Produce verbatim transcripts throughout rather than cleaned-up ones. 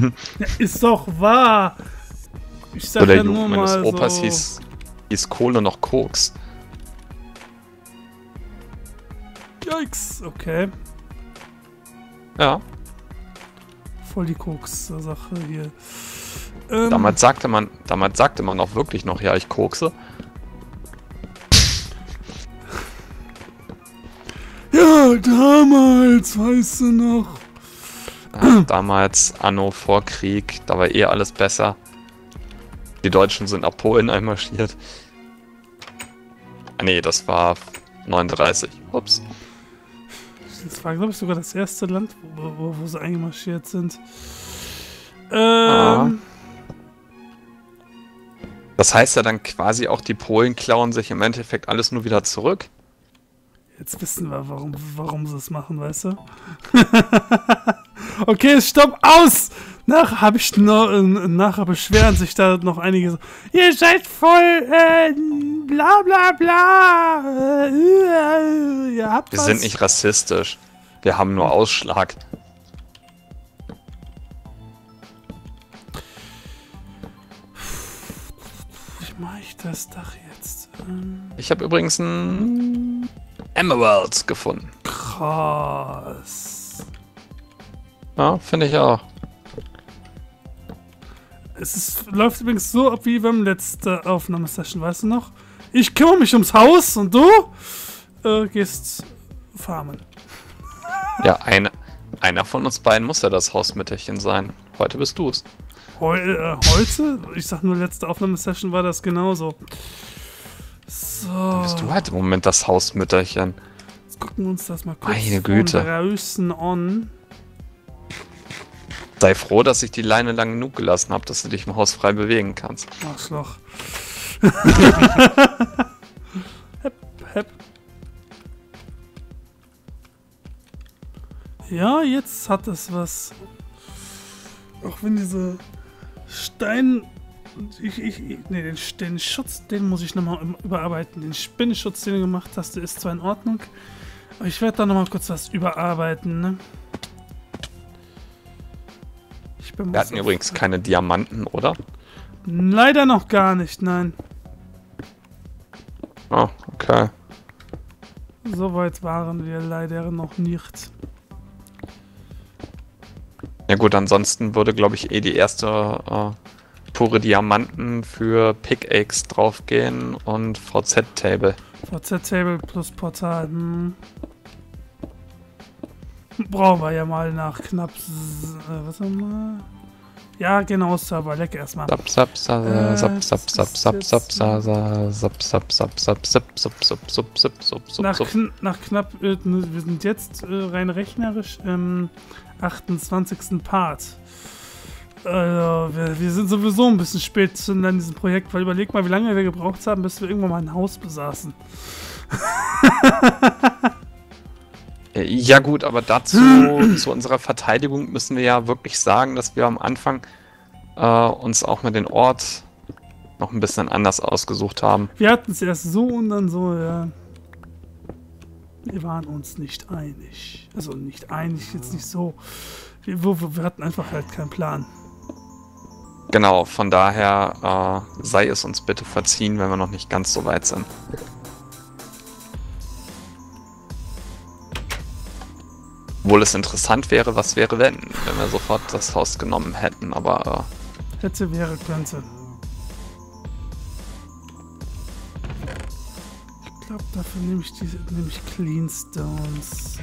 Ja, ist doch wahr. Ich sag so, der ja Jugend nur meines mal Opas so. hieß, hieß Kohle noch Koks. Yikes, okay. Ja. Voll die Koks-Sache hier. Ähm, damals sagte man, damals sagte man auch wirklich noch, ja, ich kokse. Ja, damals, weißt du noch. Ja, damals, anno vor Krieg, da war eh alles besser. Die Deutschen sind ab Polen einmarschiert. Ah, nee, das war neununddreißig. Ups. Das war, glaube ich, sogar das erste Land, wo, wo, wo sie einmarschiert sind. Ähm. Ah. Das heißt ja dann quasi auch, die Polen klauen sich im Endeffekt alles nur wieder zurück. Jetzt wissen wir, warum, warum sie es machen, weißt du? Okay, stopp, aus! Nach habe ich noch, nachher beschweren sich da noch einige. Ihr seid voll, äh, bla bla bla. Äh, ihr habt wir was. sind nicht rassistisch. Wir haben nur Ausschlag. Wie mache ich das Dach jetzt? Ähm ich habe übrigens ein Emeralds gefunden. Krass. Ja, finde ich auch. Es ist, läuft übrigens so ab wie beim letzten Aufnahmesession, weißt du noch? Ich kümmere mich ums Haus und du äh, gehst farmen. Ja, eine, einer von uns beiden muss ja das Hausmütterchen sein. Heute bist du's. Heu, äh, heute? Ich sag nur, letzte Aufnahmesession war das genauso. So. Dann bist du halt im Moment das Hausmütterchen. Jetzt gucken wir uns das mal kurz Meine Güte. Von on. Sei froh, dass ich die Leine lang genug gelassen habe, dass du dich im Haus frei bewegen kannst. Arschloch. Hepp, hepp. Ja, jetzt hat es was. Auch wenn diese Stein... Ich, ich, nee, den, den Schutz, den muss ich nochmal überarbeiten. Den Spinnenschutz, den du gemacht hast, der ist zwar in Ordnung, aber ich werde da nochmal kurz was überarbeiten, ne? Wir hatten übrigens keine Diamanten, oder? Leider noch gar nicht, nein. Oh, okay. Soweit waren wir leider noch nicht. Ja gut, ansonsten würde, glaube ich, eh die erste äh, pure Diamanten für Pickaxe draufgehen und V Z-Table. V Z-Table plus Portal, hm. Brauchen wir ja mal nach knapp. Äh, was haben wir? Ja, genau, Server-Leck erstmal. Sub, sub, sub, sub, sub, sub, sub, sub, sub, sub, sub, sub, sub, sub, sub, sub, Nach, kn nach knapp, äh, wir sind jetzt äh, rein rechnerisch im achtundzwanzigsten Part. Äh, wir, wir sind sowieso ein bisschen spät zünder in diesem Projekt, weil überleg mal, wie lange wir gebraucht haben, bis wir irgendwann mal ein Haus besaßen. Ja gut, aber dazu, zu unserer Verteidigung, müssen wir ja wirklich sagen, dass wir am Anfang äh, uns auch mit den Ort noch ein bisschen anders ausgesucht haben. Wir hatten es erst so und dann so, ja. Wir waren uns nicht einig. Also nicht einig, jetzt nicht so. Wir, wir, wir hatten einfach halt keinen Plan. Genau, von daher äh, sei es uns bitte verziehen, wenn wir noch nicht ganz so weit sind. Obwohl es interessant wäre, was wäre wenn, wenn wir sofort das Haus genommen hätten, aber... Äh Hätte, wäre, könnte. Ich glaube, dafür nehme ich, nehm ich Clean Stones.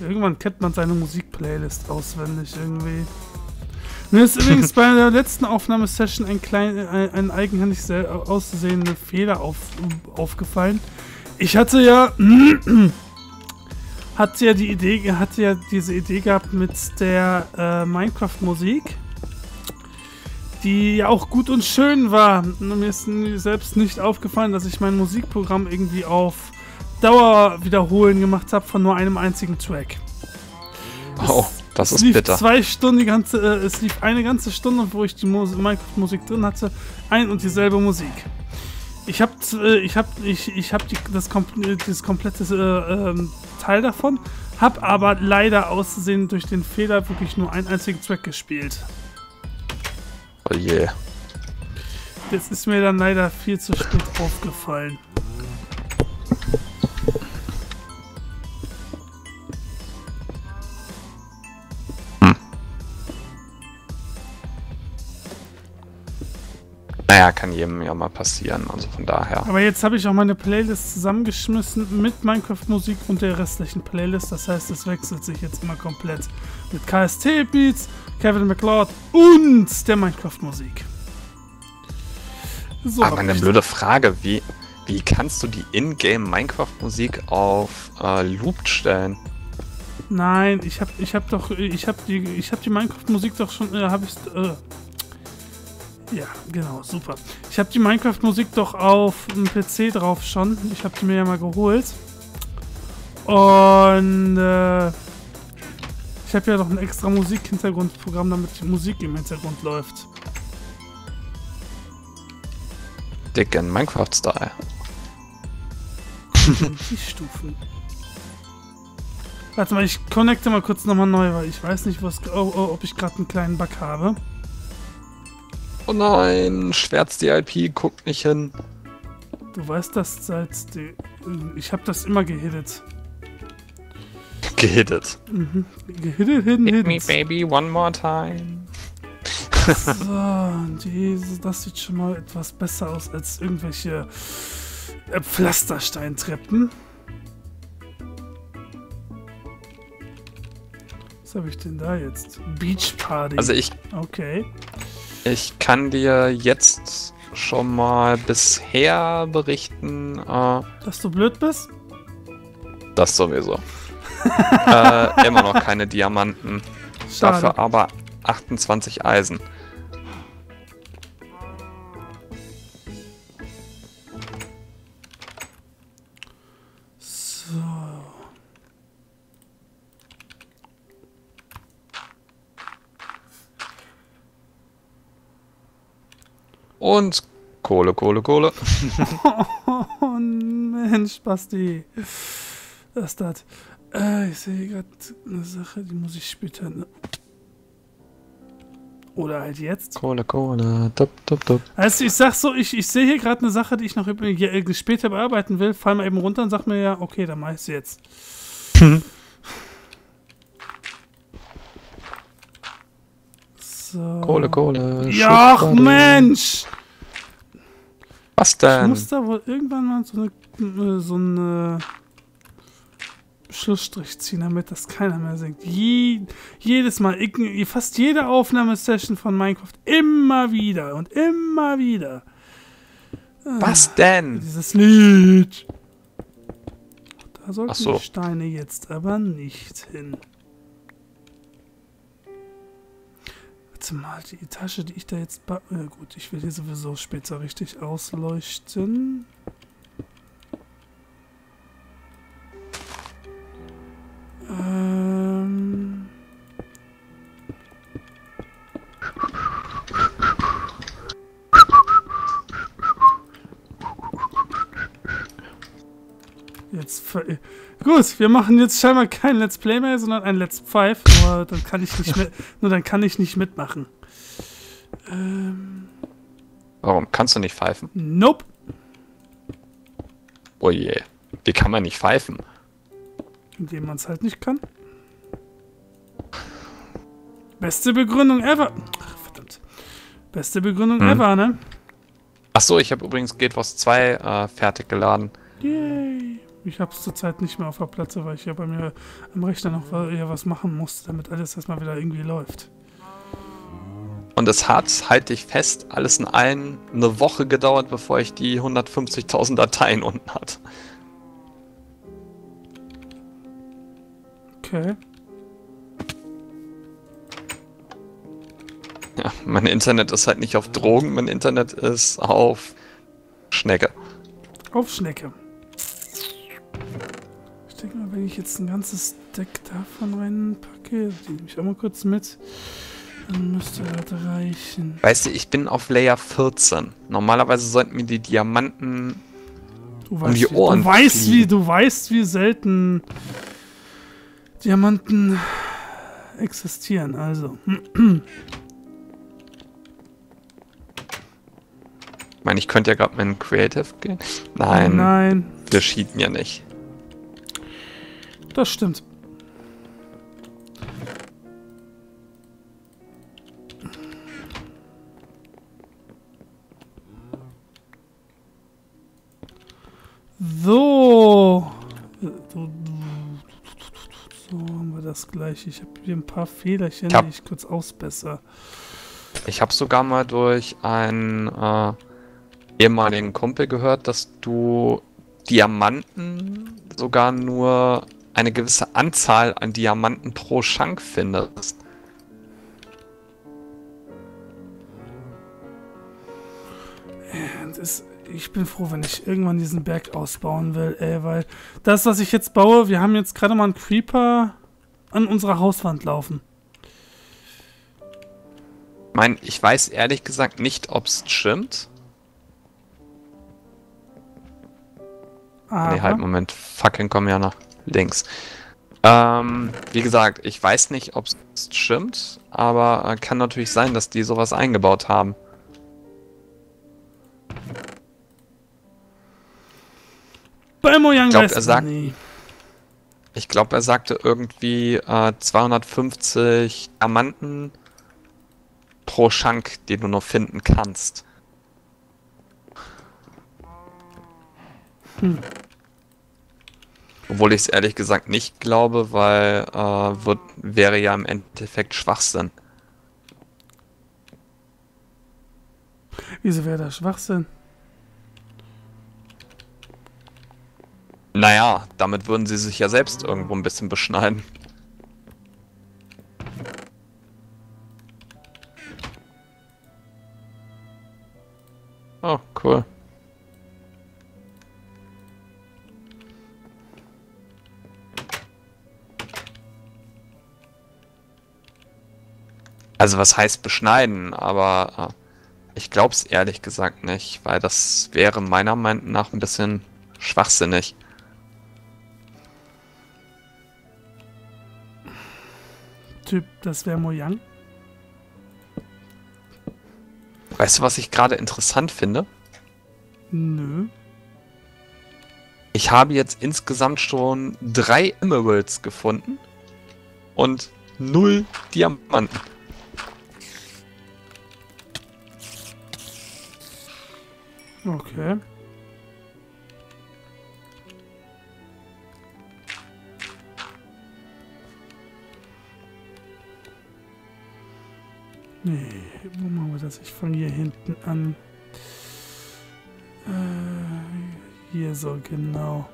Irgendwann kennt man seine Musikplaylist auswendig irgendwie. Mir ist übrigens bei der letzten Aufnahmesession ein, klein, ein, ein eigenhändig auszusehender Fehler auf, aufgefallen. Ich hatte ja, hatte ja die Idee, hatte ja diese Idee gehabt mit der äh, Minecraft-Musik, die ja auch gut und schön war. Mir ist selbst nicht aufgefallen, dass ich mein Musikprogramm irgendwie auf Dauer wiederholen gemacht habe von nur einem einzigen Track. Oh. Das ist bitter. Es lief zwei Stunden, die ganze, äh, es lief eine ganze Stunde, wo ich die Minecraft-Musik drin hatte, ein und dieselbe Musik. Ich habe äh, ich hab, ich, ich hab die, das, kom das komplette äh, ähm, Teil davon, Hab aber leider auszusehen durch den Fehler wirklich nur einen einzigen Track gespielt. Oh yeah. Das ist mir dann leider viel zu spät aufgefallen. Hm. Naja, kann jedem ja mal passieren, also von daher. Aber jetzt habe ich auch meine Playlist zusammengeschmissen mit Minecraft-Musik und der restlichen Playlist. Das heißt, es wechselt sich jetzt immer komplett mit K S T Beats, Kevin McLeod und der Minecraft-Musik. So, aber eine blöde Frage, wie, wie kannst du die In-Game-Minecraft-Musik auf äh, Loop stellen? Nein, ich hab, ich hab doch, ich hab die, ich hab die Minecraft-Musik doch schon, äh, hab ich, äh, ja, genau, super. Ich hab die Minecraft-Musik doch auf dem P C drauf schon, ich hab die mir ja mal geholt. Und, äh, ich hab ja noch ein extra Musik-Hintergrundprogramm, damit die Musik im Hintergrund läuft. In Minecraft-Style. Die Stufen. Warte mal, ich connecte mal kurz nochmal neu, weil ich weiß nicht, was, oh, oh, ob ich gerade einen kleinen Bug habe. Oh nein, Schwärz D I P, guck nicht hin. Du weißt das seit... Die, ich habe das immer gehittet. Gehittet? Mhm. Gehittet, hidden, hidden. Hit me, baby, one more time. So, Jesus, das sieht schon mal etwas besser aus als irgendwelche äh, Pflastersteintreppen. Was habe ich denn da jetzt? Beach Party. Also ich... Okay. Ich kann dir jetzt schon mal bisher berichten... Äh, dass du blöd bist? Das sowieso. äh, immer noch keine Diamanten. Schade. Dafür aber achtundzwanzig Eisen. So. Und Kohle, Kohle, Kohle. Oh Mensch, Basti. Was ist das? Äh, ich sehe gerade eine Sache, die muss ich später... Ne? Oder halt jetzt. Kohle, Kohle, top, top, top. Also ich sag so, ich, ich sehe hier gerade eine Sache, die ich noch später bearbeiten will. Fall mal eben runter und sag mir ja, okay, dann mach ich's jetzt. Hm. So. Kohle, Kohle. Ja, ach Mensch! Was denn? Ich muss da wohl irgendwann mal so eine, so eine Schlussstrich ziehen, damit das keiner mehr singt. Je, jedes Mal, fast jede Aufnahmesession von Minecraft, immer wieder und immer wieder. Was ah, denn? Dieses Lied. Da sollten so. Die Steine jetzt aber nicht hin. Warte mal, die Tasche, die ich da jetzt... Äh, gut, ich will hier sowieso später richtig ausleuchten. Ähm. Jetzt gut, wir machen jetzt scheinbar kein Let's Play mehr, sondern ein Let's Five. Nur dann kann ich nicht mit, nur dann kann ich nicht mitmachen. Ähm. Warum kannst du nicht pfeifen? Nope. Oh je, yeah. Wie kann man nicht pfeifen? Indem man es halt nicht kann. Beste Begründung ever. Ach, verdammt. Beste Begründung hm. ever, ne? Achso, ich habe übrigens Guild Wars zwei äh, fertig geladen. Yay. Ich habe es zurzeit nicht mehr auf der Platte, weil ich ja bei mir am Rechner noch ja was machen musste, damit alles erstmal wieder irgendwie läuft. Und es hat, halte ich fest, alles in allem eine Woche gedauert, bevor ich die hundertfünfzigtausend Dateien unten hatte. Okay. Ja, mein Internet ist halt nicht auf Drogen, mein Internet ist auf Schnecke. Auf Schnecke. Ich denke mal, wenn ich jetzt ein ganzes Deck davon reinpacke, die nehme ich auch mal kurz mit, dann müsste das reichen. Weißt du, ich bin auf Layer vierzehn. Normalerweise sollten mir die Diamanten um die Ohren fliegen. Du weißt, wie, du weißt, wie selten... Diamanten existieren, also. Ich meine, ich könnte ja gerade mal in Creative gehen. Nein, Nein. Das schied mir nicht. Das stimmt. So. So haben wir das gleich. Ich habe hier ein paar Fehlerchen, ja, die ich kurz ausbessere. Ich habe sogar mal durch einen äh, ehemaligen Kumpel gehört, dass du Diamanten sogar nur eine gewisse Anzahl an Diamanten pro Schank findest. Das ist... Ich bin froh, wenn ich irgendwann diesen Berg ausbauen will, ey, weil das, was ich jetzt baue, wir haben jetzt gerade mal einen Creeper an unserer Hauswand laufen. Ich meine, ich weiß ehrlich gesagt nicht, ob es stimmt. Aha. Nee, halt, Moment. Fucking komm ja nach links. Ähm, wie gesagt, ich weiß nicht, ob es stimmt, aber kann natürlich sein, dass die sowas eingebaut haben. Bei Mojang, ich glaube, er, sagt, ich glaub, er sagte irgendwie äh, zweihundertfünfzig Diamanten pro Schank, die du noch finden kannst. Hm. Obwohl ich es ehrlich gesagt nicht glaube, weil äh, wird, wäre ja im Endeffekt Schwachsinn. Wieso wäre das Schwachsinn? Naja, damit würden sie sich ja selbst irgendwo ein bisschen beschneiden. Oh, cool. Also was heißt beschneiden, aber äh, ich glaub's ehrlich gesagt nicht, weil das wäre meiner Meinung nach ein bisschen schwachsinnig. Typ, das wäre Mojang. Weißt du, was ich gerade interessant finde? Nö. Ich habe jetzt insgesamt schon drei Emeralds gefunden und null Diamanten. Okay. Nee, wo machen wir das? Ich fange hier hinten an. Äh, hier so, genau.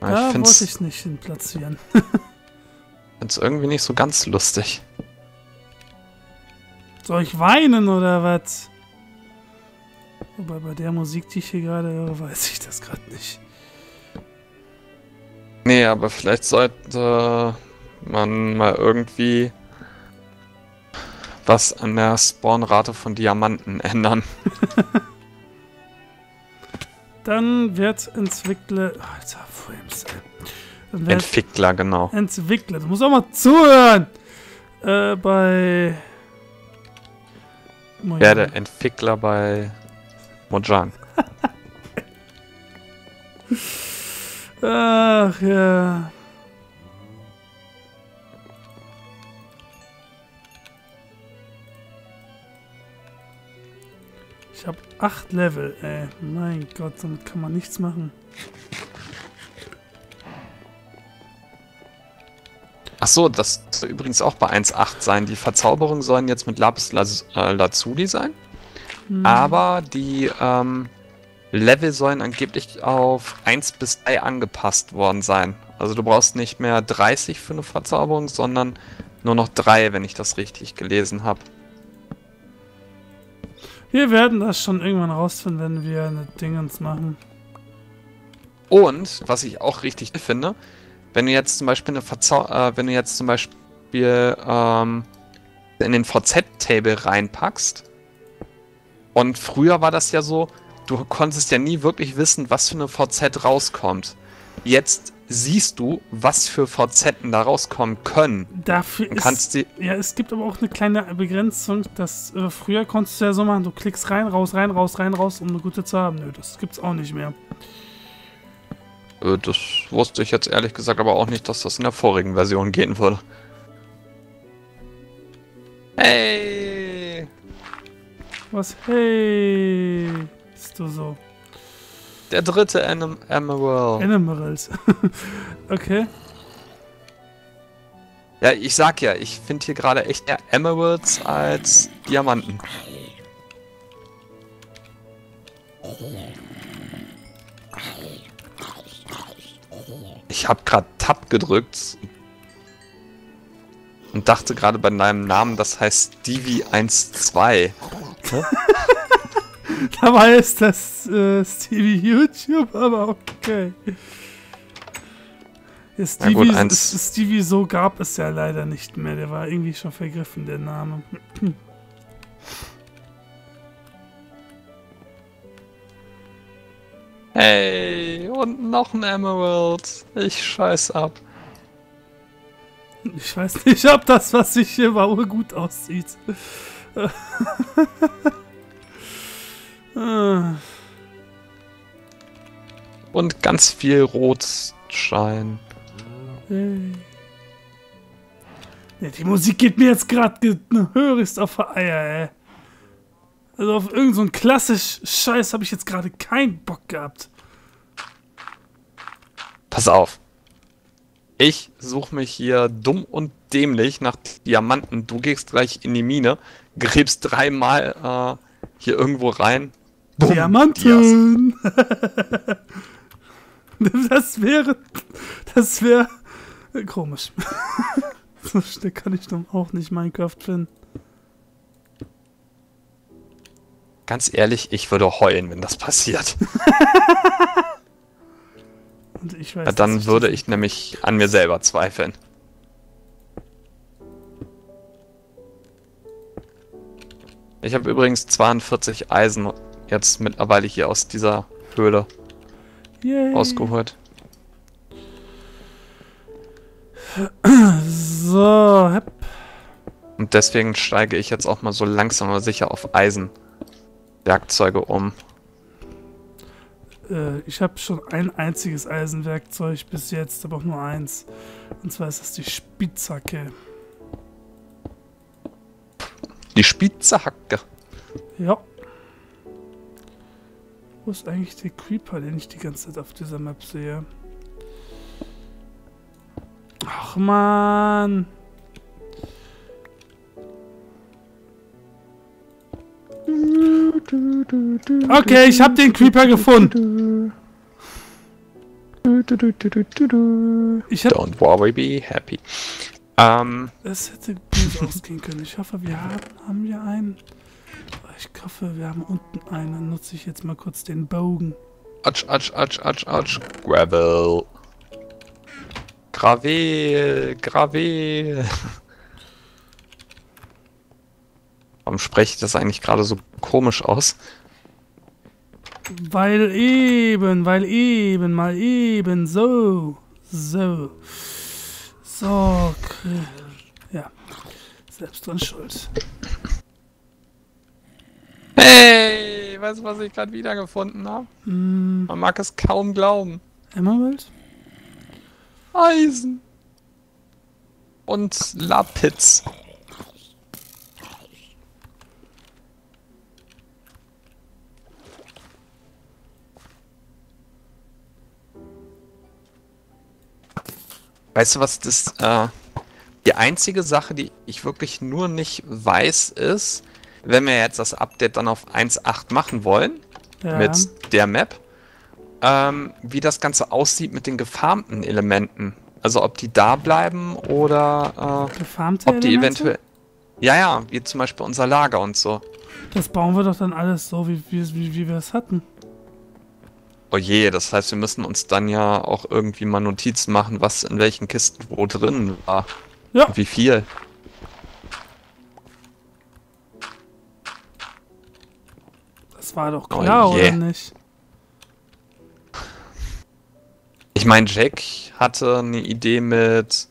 Na, da ich wollte ich nicht hin platzieren. Find's irgendwie nicht so ganz lustig. Soll ich weinen oder was? Wobei bei der Musik, die ich hier gerade höre, weiß ich das gerade nicht. Nee, aber vielleicht sollte man mal irgendwie was an der Spawnrate von Diamanten ändern. Dann wird Entwickler... Alter, Frames, ey. Entwickler, genau. Entwickler, du musst auch mal zuhören! Äh, bei... Mojang. Ja, der Entwickler bei Mojang. Ach, ja... Ich hab acht Level, ey. Mein Gott, damit kann man nichts machen. Achso, das soll übrigens auch bei eins Punkt acht sein. Die Verzauberungen sollen jetzt mit Lapis Lazuli sein. Hm. Aber die ähm, Level sollen angeblich auf eins bis drei angepasst worden sein. Also du brauchst nicht mehr dreißig für eine Verzauberung, sondern nur noch drei, wenn ich das richtig gelesen habe. Wir werden das schon irgendwann rausfinden, wenn wir eine Dingens machen. Und, was ich auch richtig finde, wenn du jetzt zum Beispiel eine Verzau äh, wenn du jetzt zum Beispiel ähm, in den V Z-Table reinpackst, und früher war das ja so, du konntest ja nie wirklich wissen, was für eine V Z rauskommt. Jetzt siehst du, was für Facetten da rauskommen können. Dafür und kannst ist, ja, es gibt aber auch eine kleine Begrenzung, dass äh, früher konntest du ja so machen, du klickst rein, raus, rein, raus, rein, raus, um eine gute zu haben. Nö, das gibt's auch nicht mehr. Äh, das wusste ich jetzt ehrlich gesagt aber auch nicht, dass das in der vorigen Version gehen würde. Hey! Was? Hey! Bist du so? Der dritte Anim Emerald. Emeralds. Okay. Ja, ich sag ja, ich finde hier gerade echt eher Emeralds als Diamanten. Ich habe gerade Tab gedrückt und dachte gerade bei deinem Namen, das heißt Stevie zwölf. Hm? Dabei ist das äh, Stevie YouTube, aber okay. Ja, Stevie, gut, eins. Stevie so gab es ja leider nicht mehr. Der war irgendwie schon vergriffen, der Name. Hey, und noch ein Emerald. Ich scheiß ab. Ich weiß nicht, ob das, was ich hier baue, gut aussieht. Und ganz viel Rotstein. Hey. Ja, die Musik geht mir jetzt gerade gehörigst auf die Eier, ey. Also auf irgendeinen so klassisch Scheiß habe ich jetzt gerade keinen Bock gehabt. Pass auf. Ich suche mich hier dumm und dämlich nach Diamanten. Du gehst gleich in die Mine, gräbst dreimal äh, hier irgendwo rein. Boom, Diamanten! Das wäre... Das wäre... Komisch. So schnell kann ich dann auch nicht Minecraft finden. Ganz ehrlich, ich würde heulen, wenn das passiert. Und ich weiß, ja, dann ich würde ich nämlich an mir selber zweifeln. Ich habe übrigens zweiundvierzig Eisen jetzt mittlerweile hier aus dieser Höhle Yay. Ausgeholt. So. Hep. Und deswegen steige ich jetzt auch mal so langsam aber sicher auf Eisenwerkzeuge um. Äh, ich habe schon ein einziges Eisenwerkzeug bis jetzt, aber auch nur eins. Und zwar ist das die Spitzhacke. Die Spitzhacke. Ja. Wo ist eigentlich der Creeper, den ich die ganze Zeit auf dieser Map sehe? Ach man. Okay, ich hab den Creeper gefunden. Ich hab Don't worry, be happy. Ähm. Es hätte gut ausgehen können. Ich hoffe, wir haben, haben wir einen. Ich hoffe, wir haben unten einen. Dann nutze ich jetzt mal kurz den Bogen. Atsch, atsch, atsch, atsch, atsch. Gravel. Gravel, Gravel. Warum spreche ich das eigentlich gerade so komisch aus? Weil eben, weil eben, mal eben, so, so. So, ja. Selbst dran schuld. Hey, weißt du, was ich gerade wiedergefunden habe? Mm. Man mag es kaum glauben. Emerald? Eisen. Und Lapis. Weißt du, was das, äh, die einzige Sache, die ich wirklich nur nicht weiß, ist, wenn wir jetzt das Update dann auf eins Punkt acht machen wollen, ja. Mit der Map, ähm, wie das Ganze aussieht mit den gefarmten Elementen. Also ob die da bleiben oder äh, gefarmte ob die Elemente? Eventuell... Ja, ja, wie zum Beispiel unser Lager und so. Das bauen wir doch dann alles so, wie, wie, wie, wie wir es hatten. Oh je, das heißt, wir müssen uns dann ja auch irgendwie mal Notizen machen, was in welchen Kisten wo drin war. Ja. Und wie viel. Das war doch klar, oh yeah. Oder nicht? Ich meine, Jack hatte eine Idee mit,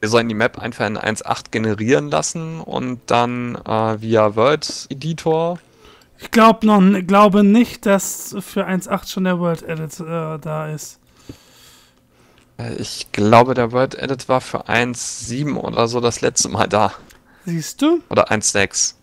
wir sollen die Map einfach in eins Punkt acht generieren lassen und dann äh, via World Editor. Ich glaub noch, glaube nicht, dass für eins Punkt acht schon der World Edit äh, da ist. Ich glaube, der World Edit war für eins Punkt sieben oder so das letzte Mal da. Siehst du? Oder eins Punkt sechs.